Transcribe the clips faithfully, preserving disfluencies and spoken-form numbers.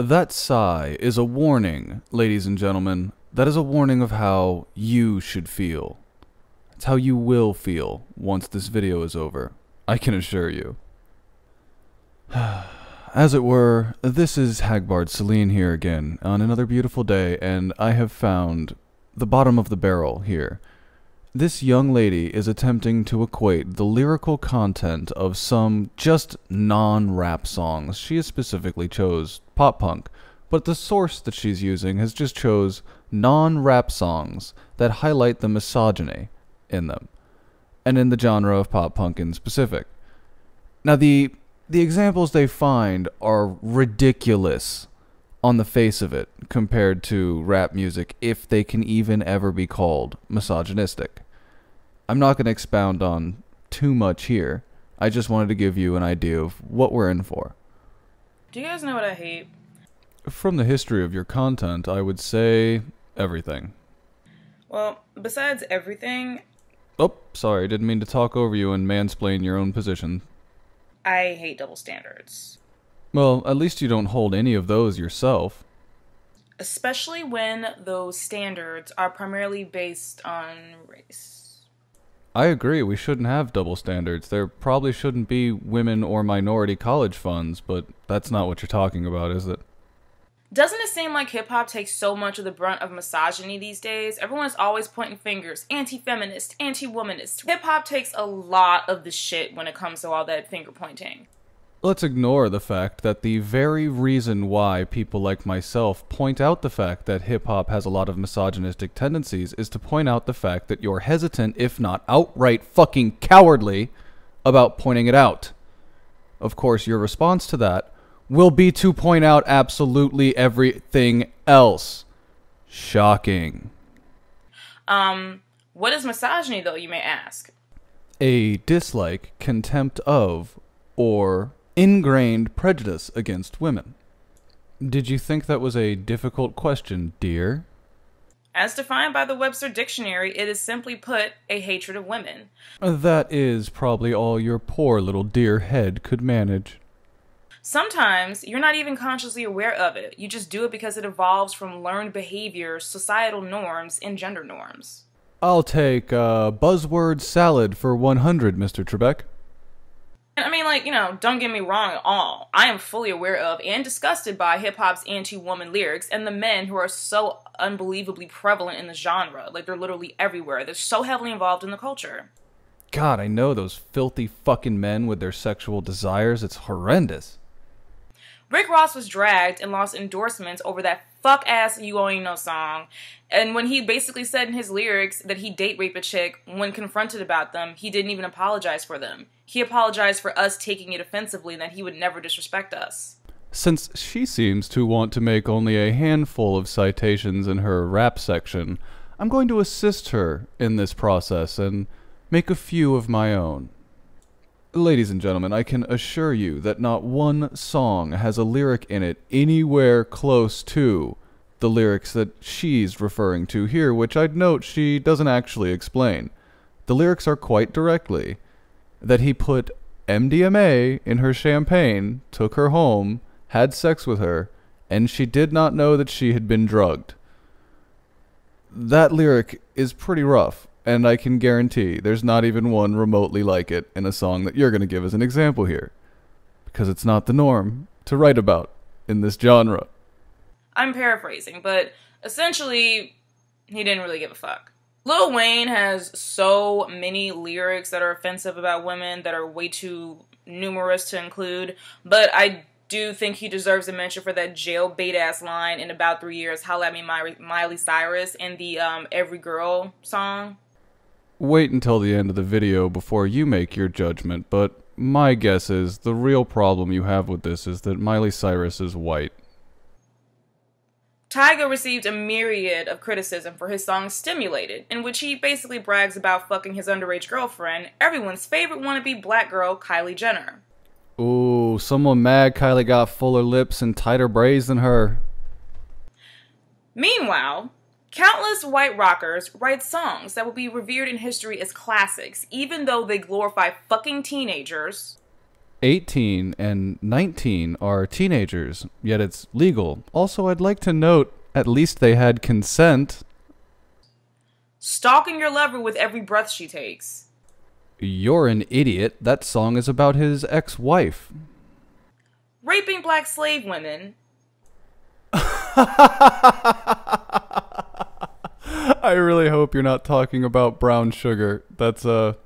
That sigh is a warning, ladies and gentlemen. That is a warning of how you should feel. It's how you will feel once this video is over, I can assure you. As it were, this is Hagbard Celine here again on another beautiful day, and I have found the bottom of the barrel here. This young lady is attempting to equate the lyrical content of some just non-rap songs. She has specifically chose pop punk, but the source that she's using has just chose non-rap songs that highlight the misogyny in them, and in the genre of pop punk in specific. Now the, the examples they find are ridiculous on the face of it, compared to rap music, if they can even ever be called misogynistic. I'm not going to expound on too much here. I just wanted to give you an idea of what we're in for. Do you guys know what I hate? From the history of your content, I would say everything. Well, besides everything... Oh, sorry, didn't mean to talk over you and mansplain your own position. I hate double standards. Well, at least you don't hold any of those yourself. Especially when those standards are primarily based on race. I agree, we shouldn't have double standards. There probably shouldn't be women or minority college funds, but that's not what you're talking about, is it? Doesn't it seem like hip-hop takes so much of the brunt of misogyny these days? Everyone's always pointing fingers. Anti-feminist, anti-womanist. Hip-hop takes a lot of the shit when it comes to all that finger-pointing. Let's ignore the fact that the very reason why people like myself point out the fact that hip-hop has a lot of misogynistic tendencies is to point out the fact that you're hesitant, if not outright fucking cowardly, about pointing it out. Of course, your response to that will be to point out absolutely everything else. Shocking. Um, what is misogyny, though, you may ask? A dislike, contempt of, or... ingrained prejudice against women. Did you think that was a difficult question, dear? As defined by the Webster Dictionary, it is simply put, a hatred of women. That is probably all your poor little dear head could manage. Sometimes, you're not even consciously aware of it. You just do it because it evolves from learned behaviors, societal norms, and gender norms. I'll take, uh, buzzword salad for one hundred, Mister Trebek. I mean, like, you know, don't get me wrong at all. I am fully aware of and disgusted by hip-hop's anti-woman lyrics and the men who are so unbelievably prevalent in the genre. Like, they're literally everywhere. They're so heavily involved in the culture. God, I know those filthy fucking men with their sexual desires. It's horrendous. Rick Ross was dragged and lost endorsements over that fuck-ass U O E no song. And when he basically said in his lyrics that he date-raped a chick, when confronted about them, he didn't even apologize for them. He apologized for us taking it offensively and that he would never disrespect us. Since she seems to want to make only a handful of citations in her rap section, I'm going to assist her in this process and make a few of my own. Ladies and gentlemen, I can assure you that not one song has a lyric in it anywhere close to the lyrics that she's referring to here, which I'd note she doesn't actually explain. The lyrics are quite directly that he put M D M A in her champagne, took her home, had sex with her, and she did not know that she had been drugged. That lyric is pretty rough. And I can guarantee there's not even one remotely like it in a song that you're going to give as an example here. Because it's not the norm to write about in this genre. I'm paraphrasing, but essentially, he didn't really give a fuck. Lil Wayne has so many lyrics that are offensive about women that are way too numerous to include, but I do think he deserves a mention for that jailbait-ass line in About Three Years, Holla at Me, My Miley Cyrus, and the um, Every Girl song. Wait until the end of the video before you make your judgment, but my guess is the real problem you have with this is that Miley Cyrus is white. Tyga received a myriad of criticism for his song Stimulated, in which he basically brags about fucking his underage girlfriend, everyone's favorite wannabe black girl, Kylie Jenner. Ooh, someone mad Kylie got fuller lips and tighter braids than her. Meanwhile, countless white rockers write songs that will be revered in history as classics, even though they glorify fucking teenagers. eighteen and nineteen are teenagers, yet it's legal. Also, I'd like to note, at least they had consent. Stalking your lover with every breath she takes. You're an idiot. That song is about his ex-wife. Raping black slave women. I really hope you're not talking about Brown Sugar. That's a,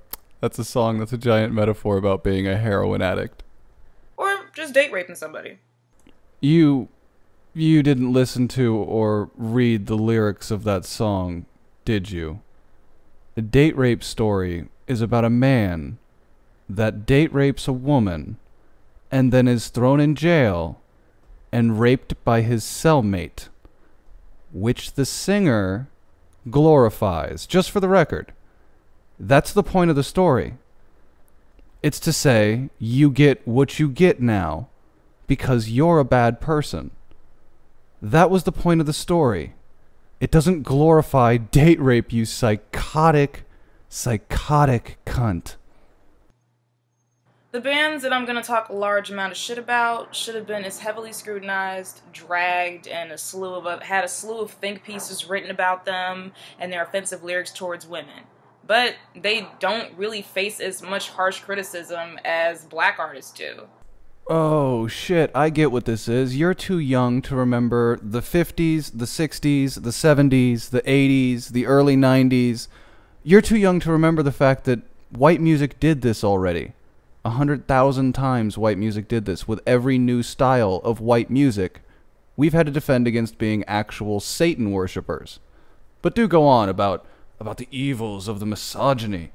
that's a song that's a giant metaphor about being a heroin addict. Or just date raping somebody. You, you didn't listen to or read the lyrics of that song, did you? The date rape story is about a man that date rapes a woman and then is thrown in jail and raped by his cellmate, which the singer glorifies, just for the record. That's the point of the story. It's to say, you get what you get now because you're a bad person. That was the point of the story. It doesn't glorify date rape, you psychotic, psychotic cunt. The bands that I'm going to talk a large amount of shit about should have been as heavily scrutinized, dragged, and a slew of had a slew of think pieces written about them and their offensive lyrics towards women. But they don't really face as much harsh criticism as black artists do. Oh shit, I get what this is. You're too young to remember the fifties, the sixties, the seventies, the eighties, the early nineties. You're too young to remember the fact that white music did this already. A hundred thousand times white music did this. With every new style of white music, we've had to defend against being actual Satan worshippers. But do go on about, about the evils of the misogyny.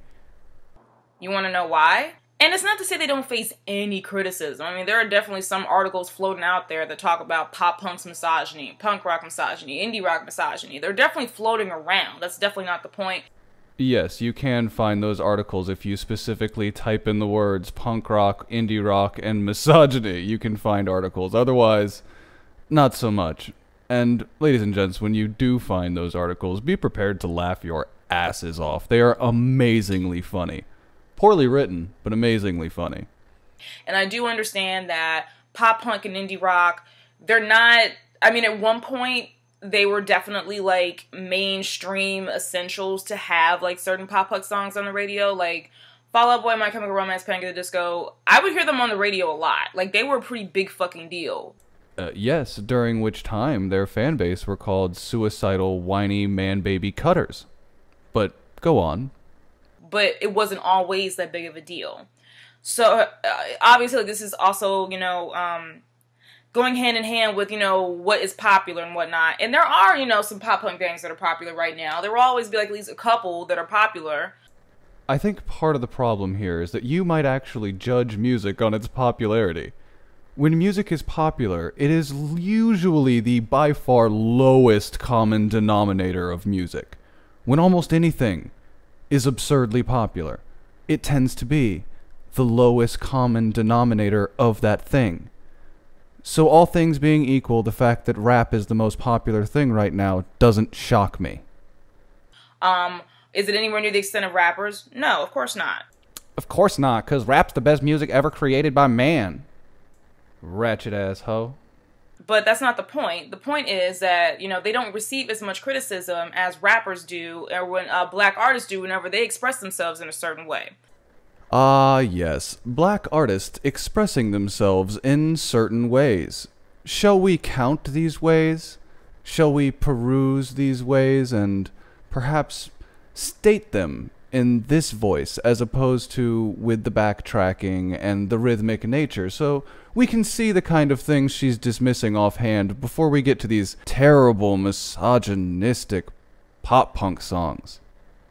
You want to know why? And it's not to say they don't face any criticism. I mean, there are definitely some articles floating out there that talk about pop punk's misogyny, punk rock misogyny, indie rock misogyny. They're definitely floating around. That's definitely not the point. Yes, you can find those articles if you specifically type in the words punk rock, indie rock, and misogyny. You can find articles. Otherwise, not so much. And, ladies and gents, when you do find those articles, be prepared to laugh your asses off. They are amazingly funny. Poorly written, but amazingly funny. And I do understand that pop punk and indie rock, they're not... I mean, at one point... they were definitely, like, mainstream essentials to have, like, certain pop-punk songs on the radio. Like, Fall Out Boy, My Chemical Romance, Panic at the Disco. I would hear them on the radio a lot. Like, they were a pretty big fucking deal. Uh, yes, during which time their fan base were called suicidal, whiny, man-baby cutters. But, go on. But it wasn't always that big of a deal. So, uh, obviously, this is also, you know, um... going hand in hand with, you know, what is popular and whatnot. And there are, you know, some pop-punk bands that are popular right now. There will always be, like, at least a couple that are popular. I think part of the problem here is that you might actually judge music on its popularity. When music is popular, it is usually the by far lowest common denominator of music. When almost anything is absurdly popular, it tends to be the lowest common denominator of that thing. So all things being equal, the fact that rap is the most popular thing right now doesn't shock me. Um, is it anywhere near the extent of rappers? No, of course not. Of course not, because rap's the best music ever created by man. Ratchet ass hoe. But that's not the point. The point is that, you know, they don't receive as much criticism as rappers do, or when uh, black artists do whenever they express themselves in a certain way. Ah, uh, yes. Black artists expressing themselves in certain ways. Shall we count these ways? Shall we peruse these ways and perhaps state them in this voice as opposed to with the backtracking and the rhythmic nature, so we can see the kind of things she's dismissing offhand before we get to these terrible misogynistic pop-punk songs.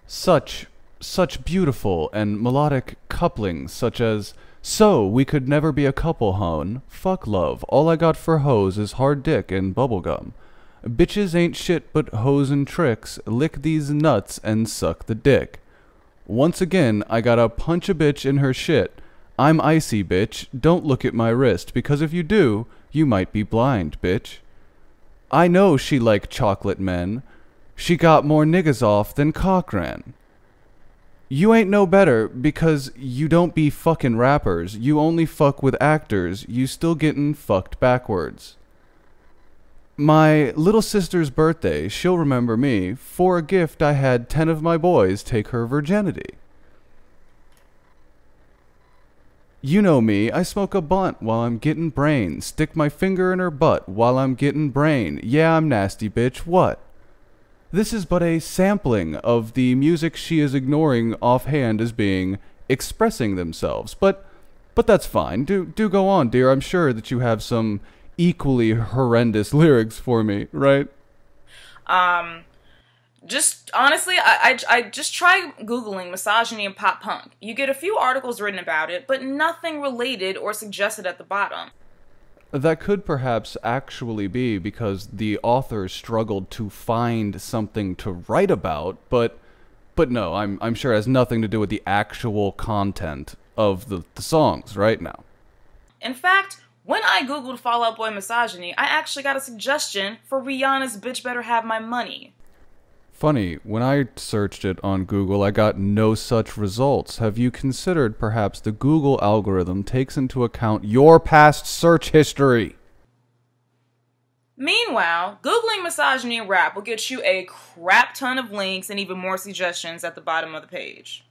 Such... Such beautiful and melodic couplings, such as "So we could never be a couple, hon. Fuck love. All I got for hoes is hard dick and bubblegum. Bitches ain't shit but hoes and tricks. Lick these nuts and suck the dick. Once again, I gotta punch a bitch in her shit. I'm icy, bitch. Don't look at my wrist, because if you do, you might be blind, bitch. I know she like chocolate men. She got more niggas off than Cochran. You ain't no better because you don't be fucking rappers. You only fuck with actors. You still getting fucked backwards. My little sister's birthday, she'll remember me. For a gift, I had ten of my boys take her virginity. You know me, I smoke a blunt while I'm getting brain. Stick my finger in her butt while I'm getting brain. Yeah, I'm nasty, bitch, what? This is but a sampling of the music she is ignoring offhand as being expressing themselves. But but that's fine. Do, do go on, dear. I'm sure that you have some equally horrendous lyrics for me, right? Um, just honestly, I, I, I just try Googling misogyny and pop punk. You get a few articles written about it, but nothing related or suggested at the bottom. That could perhaps actually be because the author struggled to find something to write about, but but no, I'm, I'm sure it has nothing to do with the actual content of the, the songs right now. In fact, when I Googled Fall Out Boy misogyny, I actually got a suggestion for Rihanna's Bitch Better Have My Money. Funny, when I searched it on Google, I got no such results. Have you considered perhaps the Google algorithm takes into account your past search history? Meanwhile, Googling misogyny and rap will get you a crap ton of links and even more suggestions at the bottom of the page.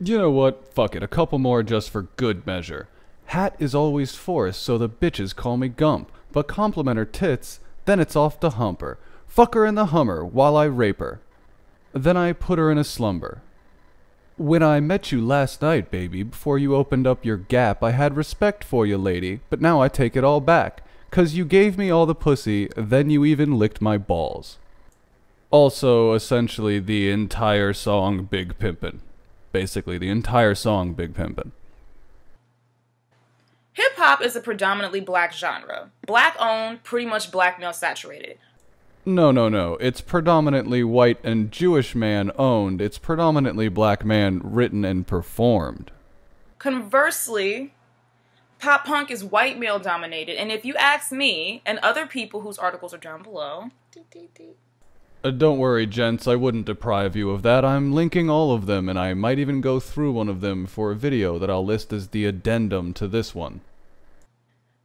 You know what? Fuck it. A couple more just for good measure. Hat is always forced, so the bitches call me Gump. But compliment her tits, then it's off to hump her. Fuck her in the Hummer while I rape her. Then I put her in a slumber. When I met you last night, baby, before you opened up your gap, I had respect for you, lady, but now I take it all back. 'Cause you gave me all the pussy, then you even licked my balls. Also, essentially, the entire song Big Pimpin'. Basically, the entire song Big Pimpin'. Hip-hop is a predominantly black genre. Black-owned, pretty much black male saturated. No, no, no. It's predominantly white and Jewish man owned. It's predominantly black man written and performed. Conversely, pop punk is white male dominated. And if you ask me and other people whose articles are down below... Uh, don't worry, gents. I wouldn't deprive you of that. I'm linking all of them, and I might even go through one of them for a video that I'll list as the addendum to this one.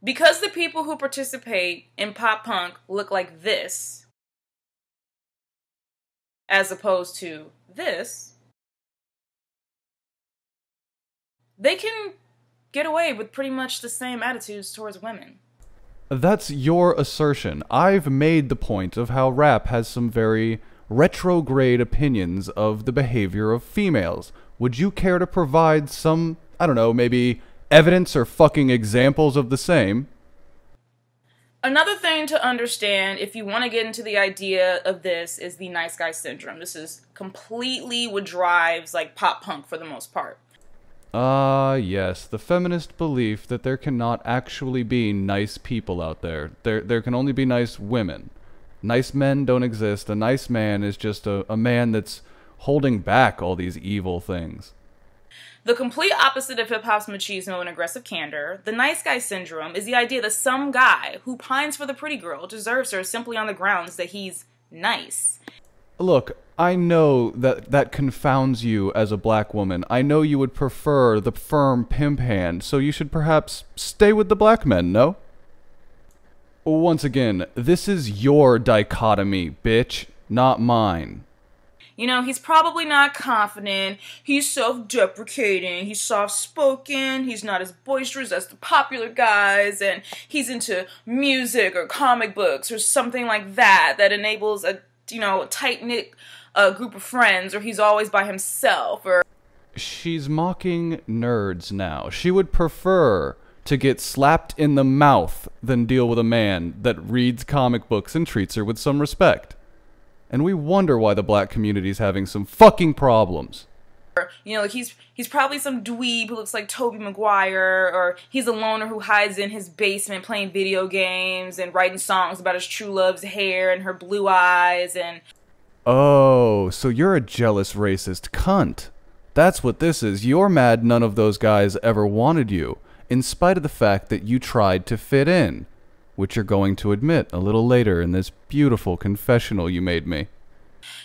Because the people who participate in pop punk look like this... as opposed to this, they can get away with pretty much the same attitudes towards women. That's your assertion. I've made the point of how rap has some very retrograde opinions of the behavior of females. Would you care to provide some, I don't know, maybe evidence or fucking examples of the same? Another thing to understand, if you want to get into the idea of this, is the nice guy syndrome. This is completely what drives, like, pop punk for the most part. Ah, uh, yes. The feminist belief that there cannot actually be nice people out there. There, there can only be nice women. Nice men don't exist. A nice man is just a, a man that's holding back all these evil things. The complete opposite of hip-hop's machismo and aggressive candor, the nice guy syndrome is the idea that some guy who pines for the pretty girl deserves her simply on the grounds that he's nice. Look, I know that that confounds you as a black woman. I know you would prefer the firm pimp hand, so you should perhaps stay with the black men, no? Once again, this is your dichotomy, bitch, not mine. You know, he's probably not confident, he's self-deprecating, he's soft-spoken, he's not as boisterous as the popular guys, and he's into music or comic books or something like that that enables a, you know, tight-knit uh, group of friends, or he's always by himself, or... She's mocking nerds now. She would prefer to get slapped in the mouth than deal with a man that reads comic books and treats her with some respect. And we wonder why the black community is having some fucking problems. You know, like he's he's probably some dweeb who looks like Tobey Maguire, or he's a loner who hides in his basement playing video games and writing songs about his true love's hair and her blue eyes and... Oh, so you're a jealous racist cunt. That's what this is. You're mad none of those guys ever wanted you, in spite of the fact that you tried to fit in. Which you're going to admit a little later in this beautiful confessional you made me.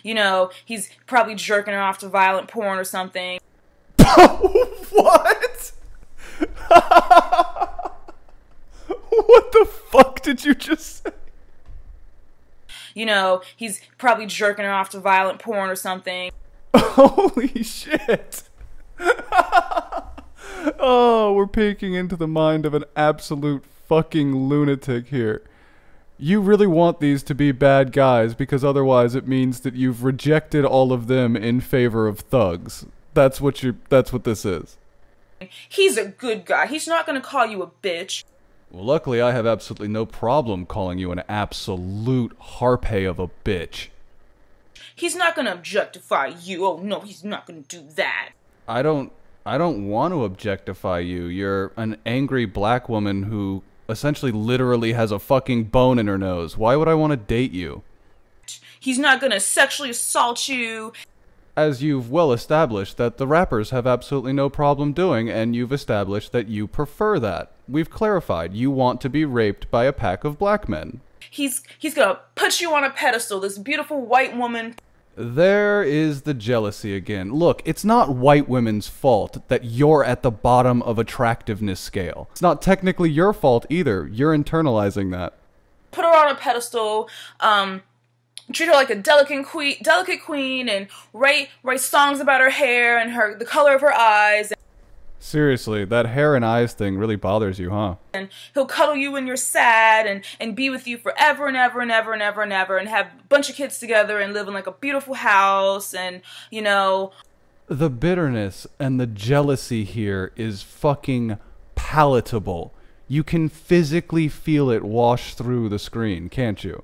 You know, he's probably jerking her off to violent porn or something. What? What the fuck did you just say? You know, he's probably jerking her off to violent porn or something. Holy shit. Oh, we're peeking into the mind of an absolute fucking lunatic here. You really want these to be bad guys because otherwise it means that you've rejected all of them in favor of thugs. That's what you that's what this is. He's a good guy. He's not going to call you a bitch. Well, luckily I have absolutely no problem calling you an absolute harpy of a bitch. He's not going to objectify you. Oh no, he's not going to do that. I don't I don't want to objectify you. You're an angry black woman who essentially literally has a fucking bone in her nose. Why would I want to date you? He's not gonna sexually assault you. As you've well established that the rappers have absolutely no problem doing, and you've established that you prefer that. We've clarified you want to be raped by a pack of black men. He's he's gonna put you on a pedestal, this beautiful white woman. There is the jealousy again. Look, it's not white women's fault that you're at the bottom of attractiveness scale. It's not technically your fault either. You're internalizing that. Put her on a pedestal, um, treat her like a delicate queen, delicate queen, and write write songs about her hair and her the color of her eyes. Seriously, that hair and eyes thing really bothers you, huh? And he'll cuddle you when you're sad and, and be with you forever and ever and ever and ever and ever and have a bunch of kids together and live in like a beautiful house and, you know. The bitterness and the jealousy here is fucking palatable. You can physically feel it wash through the screen, can't you?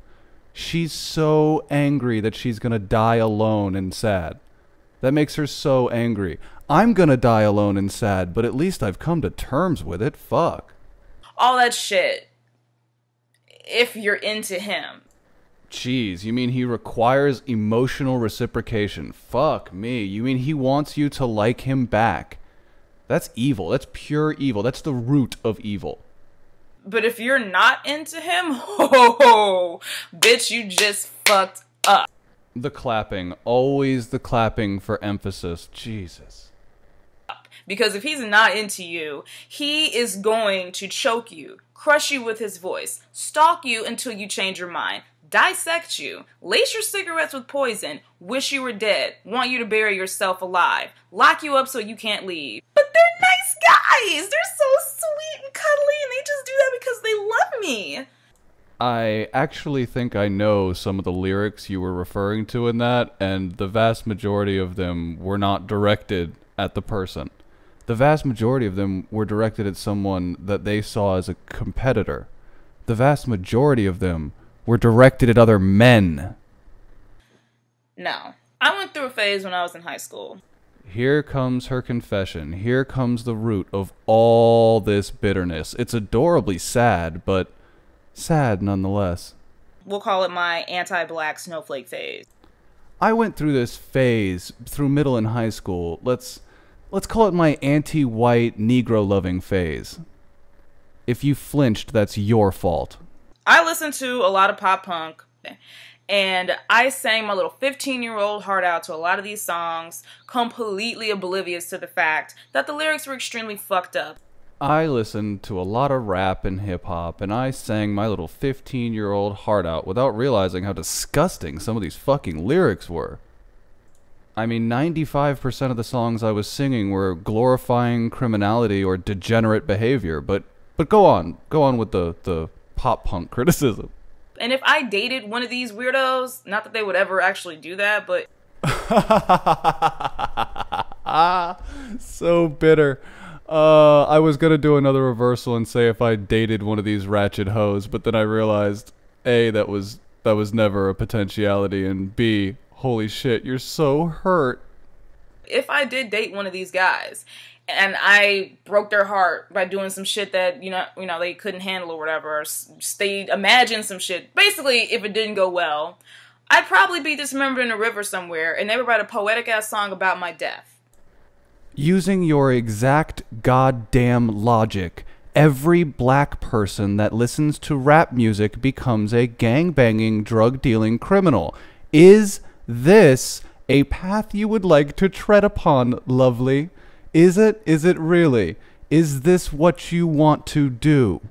She's so angry that she's gonna die alone and sad. That makes her so angry. I'm gonna die alone and sad, but at least I've come to terms with it. Fuck. All that shit. If you're into him. Jeez, you mean he requires emotional reciprocation. Fuck me. You mean he wants you to like him back. That's evil. That's pure evil. That's the root of evil. But if you're not into him, ho-ho-ho, bitch, you just fucked up. The clapping. Always the clapping for emphasis. Jesus. Because if he's not into you, he is going to choke you, crush you with his voice, stalk you until you change your mind, dissect you, lace your cigarettes with poison, wish you were dead, want you to bury yourself alive, lock you up so you can't leave. But they're nice guys! They're so sweet and cuddly and they just do that because they love me! I actually think I know some of the lyrics you were referring to in that, and the vast majority of them were not directed at the person. The vast majority of them were directed at someone that they saw as a competitor. The vast majority of them were directed at other men. No. I went through a phase when I was in high school. Here comes her confession. Here comes the root of all this bitterness. It's adorably sad, but sad nonetheless. We'll call it my anti-black snowflake phase. I went through this phase through middle and high school. Let's let's call it my anti-white Negro-loving phase. If you flinched, that's your fault. I listened to a lot of pop punk, and I sang my little fifteen-year-old heart out to a lot of these songs, completely oblivious to the fact that the lyrics were extremely fucked up. I listened to a lot of rap and hip-hop, and I sang my little fifteen-year-old heart out without realizing how disgusting some of these fucking lyrics were. I mean, ninety-five percent of the songs I was singing were glorifying criminality or degenerate behavior, but but go on. Go on with the, the pop-punk criticism. And if I dated one of these weirdos, not that they would ever actually do that, but... So bitter. Uh, I was gonna do another reversal and say if I dated one of these ratchet hoes, but then I realized, A, that was that was never a potentiality, and B, holy shit, you're so hurt. If I did date one of these guys, and I broke their heart by doing some shit that, you know, you know they couldn't handle or whatever, or they imagined some shit, basically, if it didn't go well, I'd probably be dismembered in a river somewhere, and they would write a poetic-ass song about my death. Using your exact goddamn logic, every black person that listens to rap music becomes a gang-banging, drug-dealing criminal. Is this a path you would like to tread upon, lovely? Is it? Is it really? Is this what you want to do?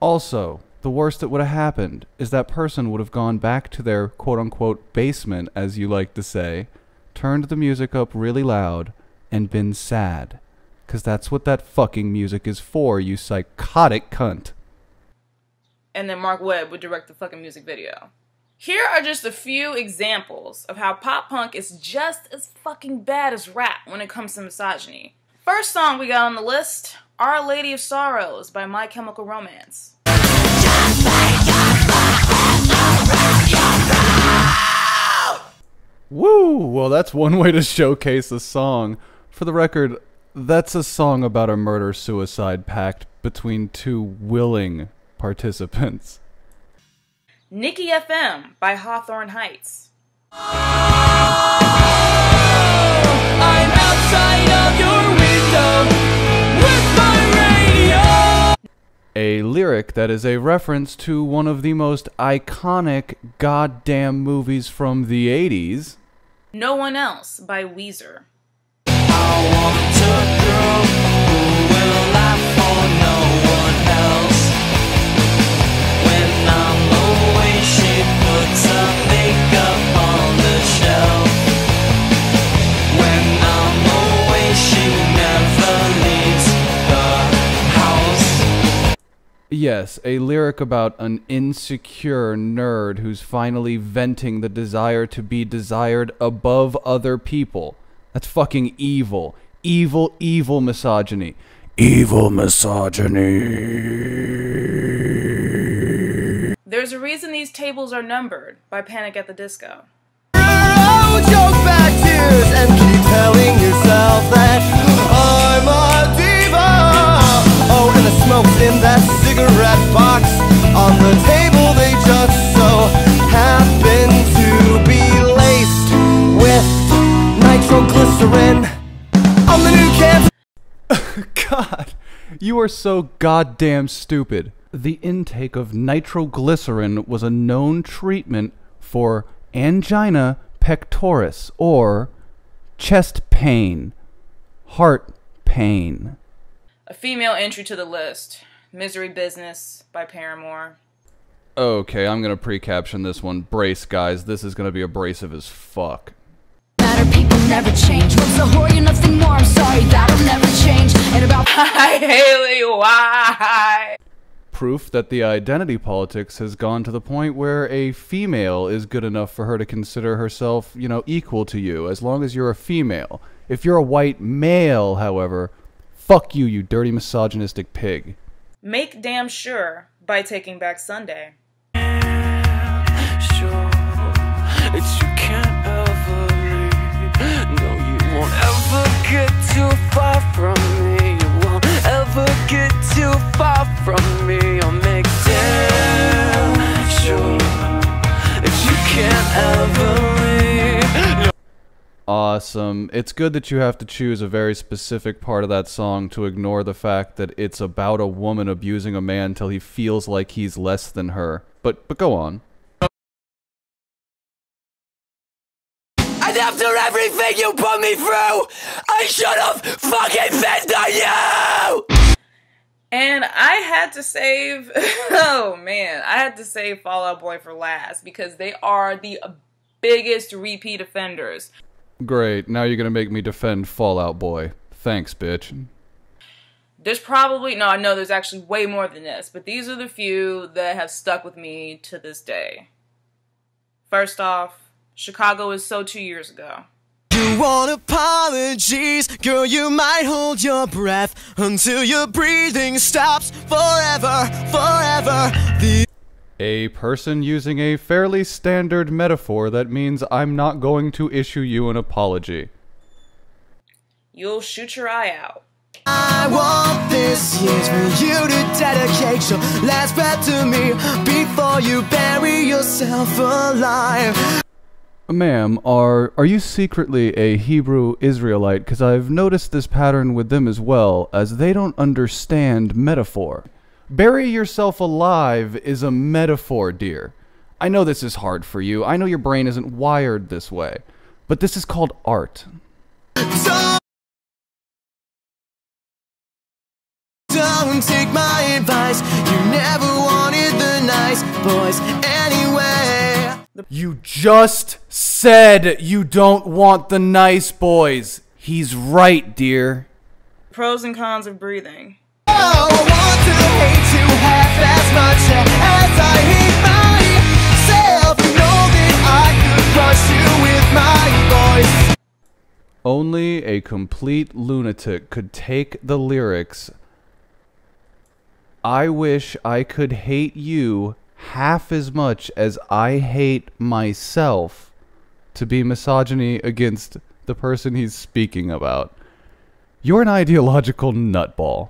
Also, the worst that would have happened is that person would have gone back to their quote-unquote basement, as you like to say, turned the music up really loud, and been sad. Because that's what that fucking music is for, you psychotic cunt. And then Mark Webb would direct the fucking music video. Here are just a few examples of how pop punk is just as fucking bad as rap when it comes to misogyny. First song we got on the list, Our Lady of Sorrows by My Chemical Romance. Woo! Well, that's one way to showcase a song. For the record, that's a song about a murder-suicide pact between two willing participants. Nikki F M by Hawthorne Heights. Oh, I'm outside of your window with my radio. A lyric that is a reference to one of the most iconic goddamn movies from the eighties. No One Else by Weezer. I want a girl who will laugh for no one else. When I'm away, she puts her makeup on the shelf. When I'm away, she never leaves the house. Yes, a lyric about an insecure nerd who's finally venting the desire to be desired above other people. That's fucking evil. Evil, evil misogyny. Evil misogyny. There's a Reason These Tables Are Numbered by Panic at the Disco. Oh, and the smoke's in that cigarette box on the table, they just so happen to be laced with nitroglycerin on the new camp. God, you are so goddamn stupid. The intake of nitroglycerin was a known treatment for angina pectoris, or chest pain, heart pain. A female entry to the list, Misery Business by Paramore. Okay, I'm gonna pre-caption this one. Brace, guys. This is gonna be abrasive as fuck. People never change. What's a whore? You're nothing more. I'm sorry, that'll never change. And about hi, Haley, why? Proof that the identity politics has gone to the point where a female is good enough for her to consider herself, you know, equal to you, as long as you're a female. If you're a white male, however, fuck you, you dirty misogynistic pig. Make Damn Sure by Taking Back Sunday. Damn sure, it's you can't ever. Ever get too far from me, you won't ever get too far from me. I'll make damn sure if you can't ever leave. Awesome. It's good that you have to choose a very specific part of that song to ignore the fact that it's about a woman abusing a man till he feels like he's less than her. But but go on. After everything you put me through, I should have fucking been to you! And I had to save, oh man, I had to save Fall Out Boy for last because they are the biggest repeat offenders. Great, now you're gonna make me defend Fall Out Boy. Thanks, bitch. There's probably, no, I know there's actually way more than this, but these are the few that have stuck with me to this day. First off, Chicago Is So Two Years Ago. You want apologies, girl, you might hold your breath until your breathing stops forever, forever. The a person using a fairly standard metaphor that means I'm not going to issue you an apology. You'll Shoot Your Eye Out. I want this year for you to dedicate your last breath to me before you bury yourself alive. Ma'am, are are you secretly a Hebrew Israelite? Because I've noticed this pattern with them as well, as they don't understand metaphor. Bury yourself alive is a metaphor, dear. I know this is hard for you. I know your brain isn't wired this way. But this is called art. So alone, take my advice. You never wanted the nice boys anyway. You just said you don't want the nice boys. He's right, dear. Pros and cons of breathing. Oh, I want to hate you half as much as I hate myself. You know that I could crush you with my voice. Only a complete lunatic could take the lyrics, I wish I could hate you half as much as I hate myself, to be misogyny against the person he's speaking about. You're an ideological nutball.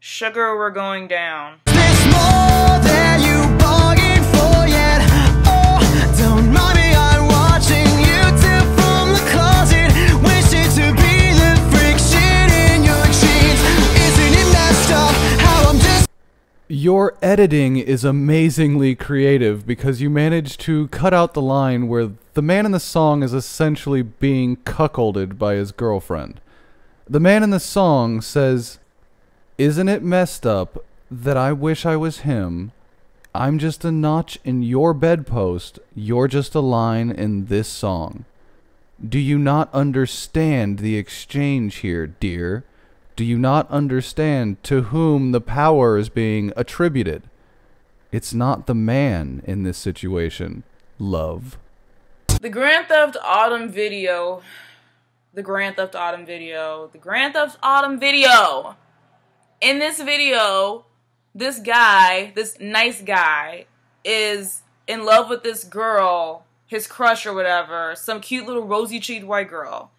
Sugar, we're going down. There's more than you bargained for yet. Oh, don't mind me, I'm watching you tip from the closet. Wishing to be the friction in your jeans. Isn't it messed up how I'm just... Your editing is amazingly creative because you managed to cut out the line where the man in the song is essentially being cuckolded by his girlfriend. The man in the song says... Isn't it messed up that I wish I was him? I'm just a notch in your bedpost. You're just a line in this song. Do you not understand the exchange here, dear? Do you not understand to whom the power is being attributed? It's not the man in this situation, love. The Grand Theft Autumn video. The Grand Theft Autumn video. The Grand Theft Autumn video. In this video, this guy, this nice guy, is in love with this girl, his crush or whatever, some cute little rosy-cheeked white girl.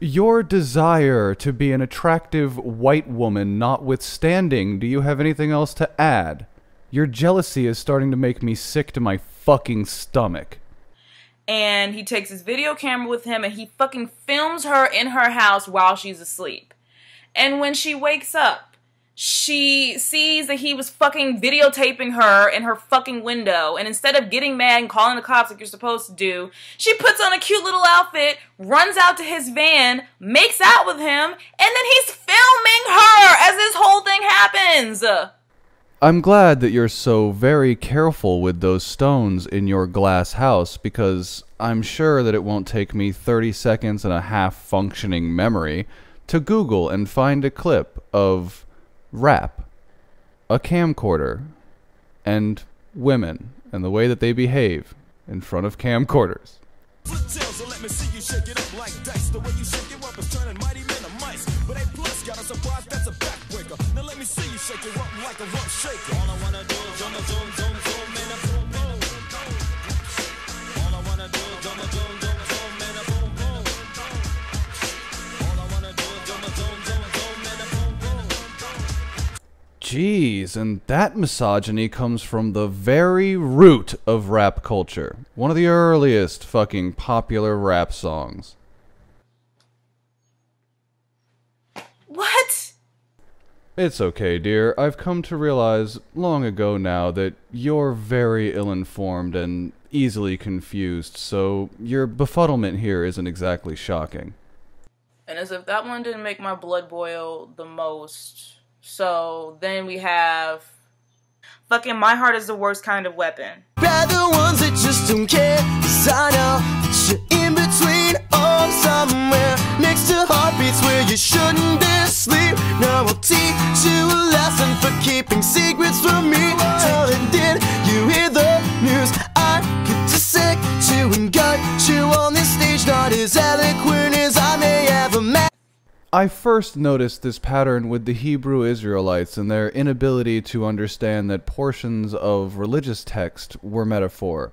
Your desire to be an attractive white woman notwithstanding, do you have anything else to add? Your jealousy is starting to make me sick to my fucking stomach. And he takes his video camera with him and he fucking films her in her house while she's asleep. And when she wakes up, she sees that he was fucking videotaping her in her fucking window. And instead of getting mad and calling the cops like you're supposed to do, she puts on a cute little outfit, runs out to his van, makes out with him, and then he's filming her as this whole thing happens. I'm glad that you're so very careful with those stones in your glass house because I'm sure that it won't take me thirty seconds and a half functioning memory to Google and find a clip of rap, a camcorder, and women, and the way that they behave in front of camcorders. Jeez, and that misogyny comes from the very root of rap culture. One of the earliest fucking popular rap songs. What? It's okay, dear. I've come to realize long ago now that you're very ill-informed and easily confused, so your befuddlement here isn't exactly shocking. And as if that one didn't make my blood boil the most... So then we have fucking My Heart Is the Worst Kind of Weapon. Bad the ones that just don't care, 'cause I know you're in between or somewhere next to heartbeats where you shouldn't be asleep. Now I'll teach you a lesson for keeping secrets from me. Tell it did you hear the news? I could dissect you and gut you on this stage, not as eloquent as I may ever met. I first noticed this pattern with the Hebrew Israelites and their inability to understand that portions of religious text were metaphor.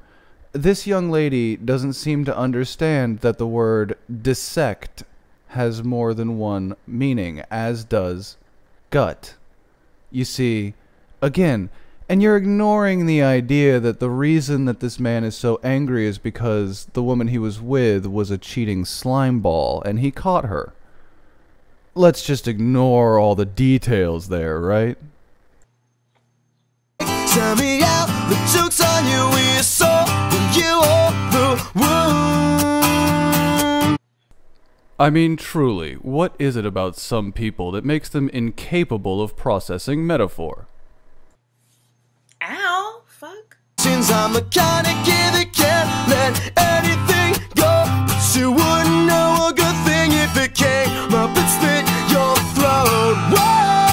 This young lady doesn't seem to understand that the word dissect has more than one meaning, as does gut. You see, again, and you're ignoring the idea that the reason that this man is so angry is because the woman he was with was a cheating slime ball and he caught her. Let's just ignore all the details there, right? Tell me out, the joke's on you, we saw you all the wound. I mean, truly, what is it about some people that makes them incapable of processing metaphor? Ow, fuck. Since I'm the kind of kid that can't let anything go, you wouldn't know a good thing if it came up and spit your throat. Whoa!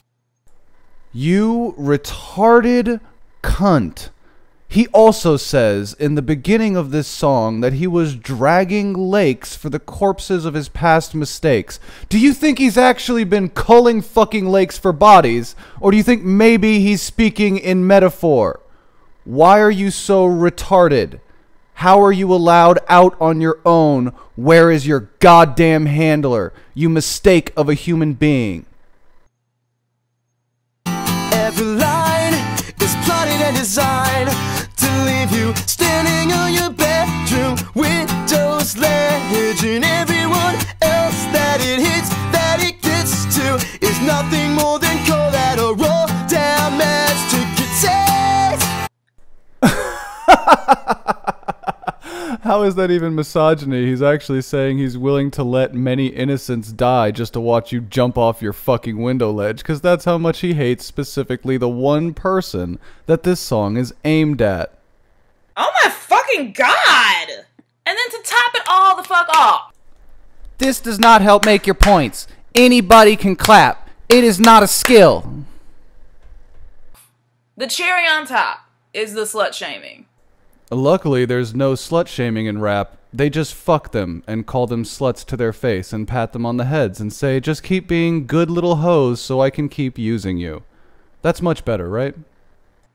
You retarded cunt. He also says in the beginning of this song that he was dragging lakes for the corpses of his past mistakes. Do you think he's actually been culling fucking lakes for bodies? Or do you think maybe he's speaking in metaphor? Why are you so retarded? How are you allowed out on your own? Where is your goddamn handler? You mistake of a human being. Every line is plotted and designed. Leave you standing on your bedroom windows ledge, and everyone else that it hits, that it gets to, is nothing more than collateral damage to protect. How is that even misogyny? He's actually saying he's willing to let many innocents die just to watch you jump off your fucking window ledge, because that's how much he hates specifically the one person that this song is aimed at. Oh my fucking god! And then to top it all the fuck off. This does not help make your points. Anybody can clap. It is not a skill. The cherry on top is the slut shaming. Luckily, there's no slut shaming in rap. They just fuck them and call them sluts to their face and pat them on the heads and say, just keep being good little hoes so I can keep using you. That's much better, right?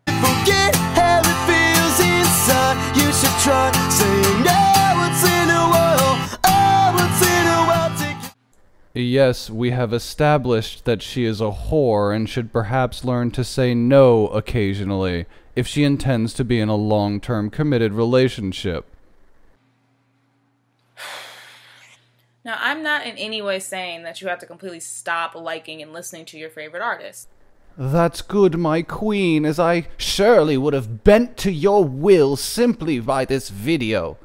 Forget how it feels inside. You should try saying no once in a while. Oh, once in a while. Take you. Yes, we have established that she is a whore and should perhaps learn to say no occasionally if she intends to be in a long-term committed relationship. Now, I'm not in any way saying that you have to completely stop liking and listening to your favorite artist. That's good, my queen, as I surely would have bent to your will simply by this video.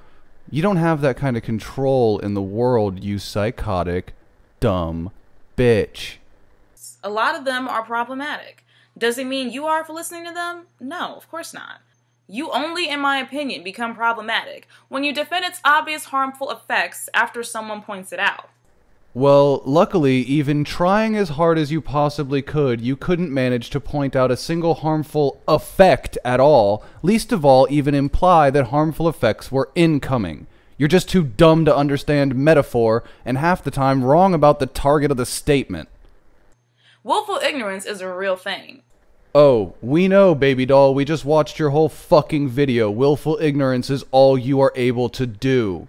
You don't have that kind of control in the world, you psychotic, dumb bitch. A lot of them are problematic. Does it mean you are for listening to them? No, of course not. You only, in my opinion, become problematic when you defend its obvious harmful effects after someone points it out. Well, luckily, even trying as hard as you possibly could, you couldn't manage to point out a single harmful effect at all, least of all even imply that harmful effects were incoming. You're just too dumb to understand metaphor and half the time wrong about the target of the statement. Willful ignorance is a real thing. Oh, we know, baby doll. We just watched your whole fucking video. Willful ignorance is all you are able to do.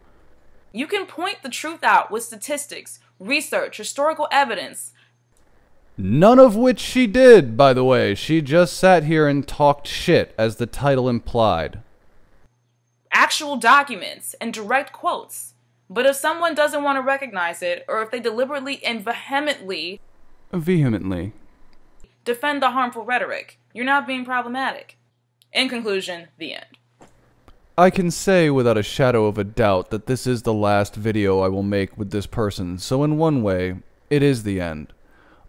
You can point the truth out with statistics, research, historical evidence. None of which she did, by the way. She just sat here and talked shit, as the title implied. Actual documents and direct quotes. But if someone doesn't want to recognize it, or if they deliberately and vehemently... vehemently... defend the harmful rhetoric, you're not being problematic. In conclusion, the end. I can say without a shadow of a doubt that this is the last video I will make with this person, so in one way, it is the end.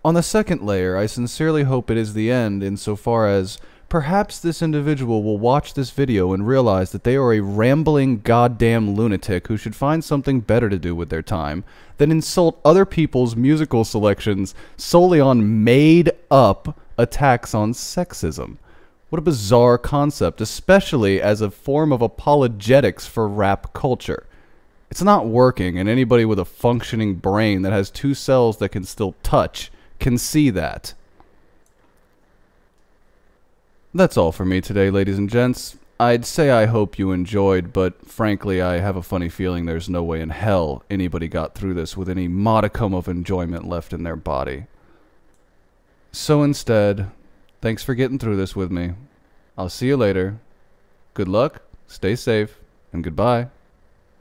On the second layer, I sincerely hope it is the end insofar as perhaps this individual will watch this video and realize that they are a rambling goddamn lunatic who should find something better to do with their time than insult other people's musical selections solely on made-up attacks on sexism. What a bizarre concept, especially as a form of apologetics for rap culture. It's not working, and anybody with a functioning brain that has two cells that can still touch can see that. That's all for me today, ladies and gents. I'd say I hope you enjoyed, but frankly, I have a funny feeling there's no way in hell anybody got through this with any modicum of enjoyment left in their body. So instead... thanks for getting through this with me. I'll see you later. Good luck, stay safe, and goodbye.